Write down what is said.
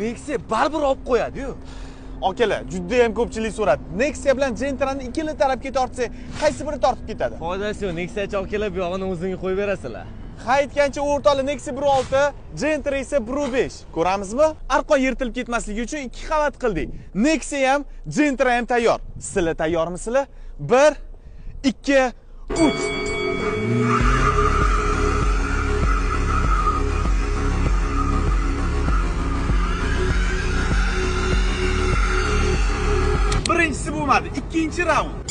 Nexia baribir olib qo'yadi-yu. Akalar, juda ham ko'pchilik so'radi. Nexia bilan Gentra'ni ikkala tarafga tortsa, qaysi biri tortib ketadi? Foydasi yo'q, Nexia'chi akalar bu yog'ini o'zingiz qo'yib berasizlar. Qaytgancha o'rtoqli Nexia 1.6, Gentra esa 1.5. Ko'ramizmi? Arqon yirtilib ketmasligi uchun ikki qavat qildik. Nexia ham, Gentra ham tayyor. Sizlar tayyormisizlar? 1 2 3 Birinchisi bo'lmadi, ikkinchi raund.